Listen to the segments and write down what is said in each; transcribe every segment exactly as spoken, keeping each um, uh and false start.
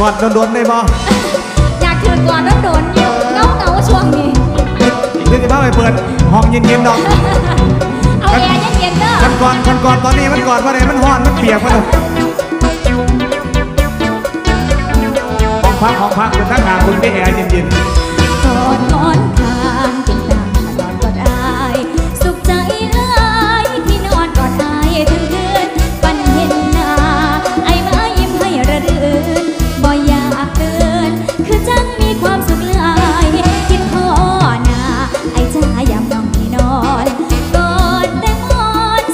กอดโดนๆได้บ่อยากถือกอดโดนๆอยู่เงาเงาช่วงนี้เรื่องที่บ้าไปเปิดห้องเย็นๆดอกเอาแอร์เย็นๆเด้อมันกอดมันกอดตอนนี้มันกอดว่าไหนมันห้อนมันเปียกว่าเลยห้องพักห้องพักคุณทั้งหาคุณได้แอร์เย็นๆกอดนอนทางติดตามนอนกอดอายสุขใจเอ้ยที่นอนกอดอายทั้งคืนฝันเห็นหน้าไอ้มายิ้มให้ระรื่นบ่อยากเดินคือจังมีความสุขเลื่อยคิดพ่อหน้าไอ้จ้าอยากนอนที่นอนกอดแต่มอน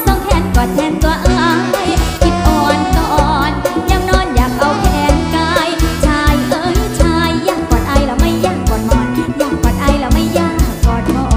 สองแขนกอดแทนตัวอายคิดอ่อนก็อ่อนยามนอนอยากเอาแขนกายชายเอ้ยชายอยากกอดอายแล้วไม่อยากกอดมอนอยากกอดอายแล้วไม่อยากกอดมอน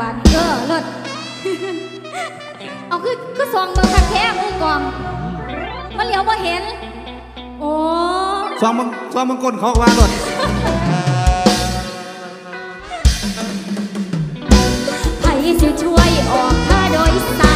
บาทเออรถเอาคือคือส่องเบิ่งคักแท้มือกองมันเหลียวบ่เห็นโอ้ส่องมึงส่องมึงก้นเขาว่ารถไผสิช่วยออกค่าโดยสาร